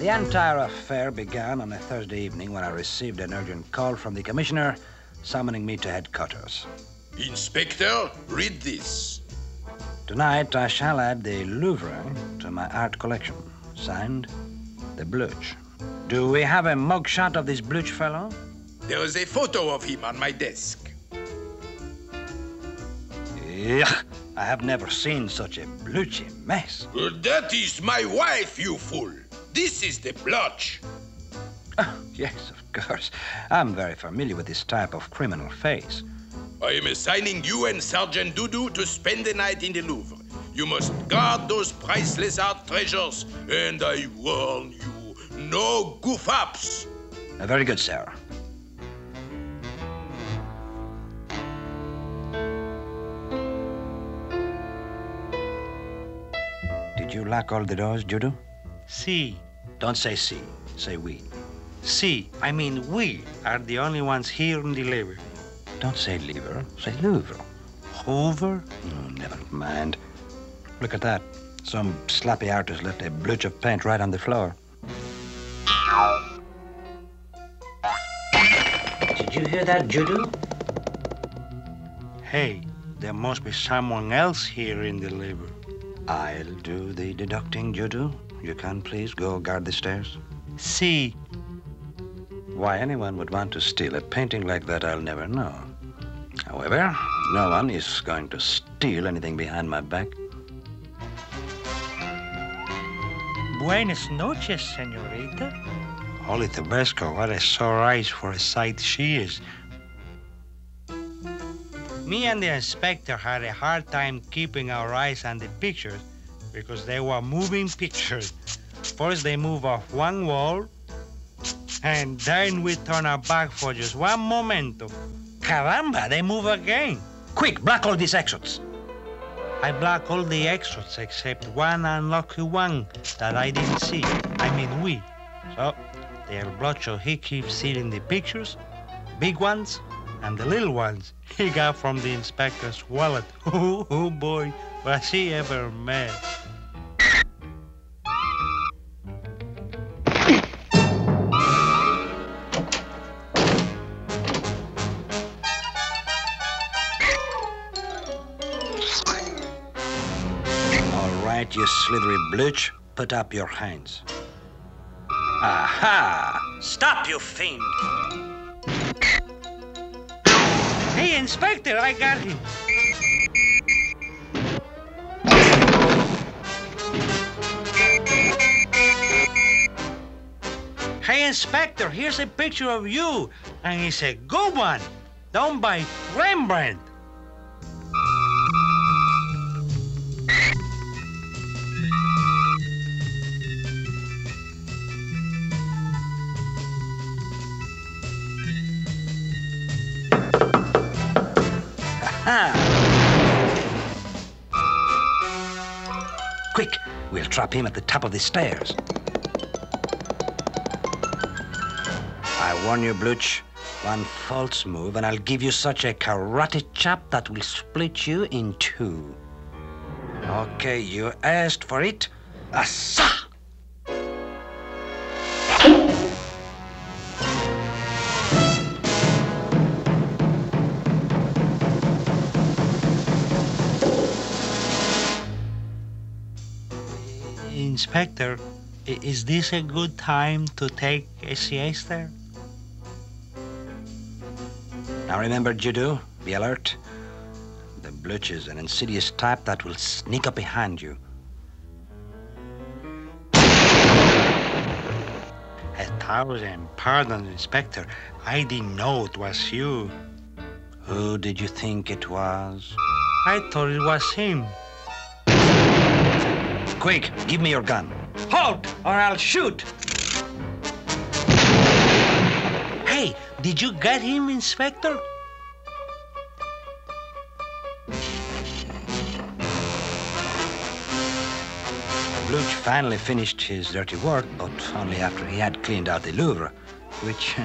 The entire affair began on a Thursday evening when I received an urgent call from the commissioner summoning me to headquarters. Inspector, read this. Tonight I shall add the Louvre to my art collection. Signed, the Blotch. Do we have a mugshot of this Blotch fellow? There is a photo of him on my desk. Yeah, I have never seen such a Blotchy mess. That is my wife, you fool. This is the Blotch. Oh, yes, of course. I'm very familiar with this type of criminal face. I am assigning you and Sergeant Deux-Deux to spend the night in the Louvre. You must guard those priceless art treasures, and I warn you, no goof-ups. Very good, sir. Did you lock all the doors, Judo? Si. Don't say si, say we. Si, I mean we are the only ones here in the Louvre. Don't say Louvre, say Louvre. Hoover? Oh, never mind. Look at that. Some sloppy artist left a blotch of paint right on the floor. Did you hear that, Judo? Hey, there must be someone else here in the Louvre. I'll do the deducting, Judo. You can please go guard the stairs. Si. Why anyone would want to steal a painting like that, I'll never know. However, no one is going to steal anything behind my back. Buenas noches, senorita. Holy Tabasco, what a sore eyes for a sight she is. Me and the inspector had a hard time keeping our eyes on the pictures because they were moving pictures. First they move off one wall, and then we turn our back for just one momento. Caramba, they move again. Quick, block all these exits. I block all the exits except one unlucky one that I didn't see. I mean we. So, the El Blotcho, he keeps stealing the pictures, big ones, and the little ones he got from the inspector's wallet. Oh boy, was he ever mad. You slithery Blotch, put up your hands. Aha! Stop, you fiend! Hey, Inspector, I got him. Hey, Inspector, here's a picture of you, and it's a good one, done by Rembrandt. Quick, we'll trap him at the top of the stairs. I warn you, Blotch, one false move and I'll give you such a karate chop that will split you in two. Okay, you asked for it. Assa! Inspector, is this a good time to take a siesta? Now remember, Judo, be alert. The Blotch is an insidious type that will sneak up behind you. A thousand pardons, Inspector. I didn't know it was you. Who did you think it was? I thought it was him. Quick, give me your gun. Halt, or I'll shoot. Hey, did you get him, Inspector? Blotch finally finished his dirty work, but only after he had cleaned out the Louvre, which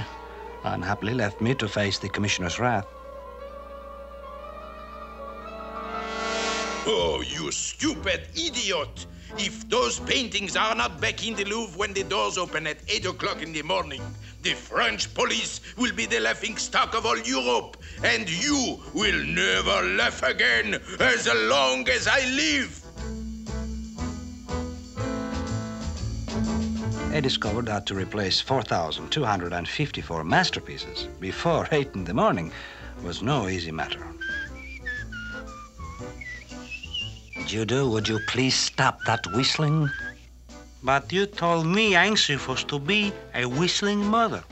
unhappily left me to face the commissioner's wrath. Oh, you stupid idiot! If those paintings are not back in the Louvre when the doors open at 8 o'clock in the morning, the French police will be the laughing stock of all Europe, and you will never laugh again as long as I live. I discovered that to replace 4,254 masterpieces before 8 in the morning was no easy matter. Judo, would you please stop that whistling? But you told me Anxious was to be a whistling mother.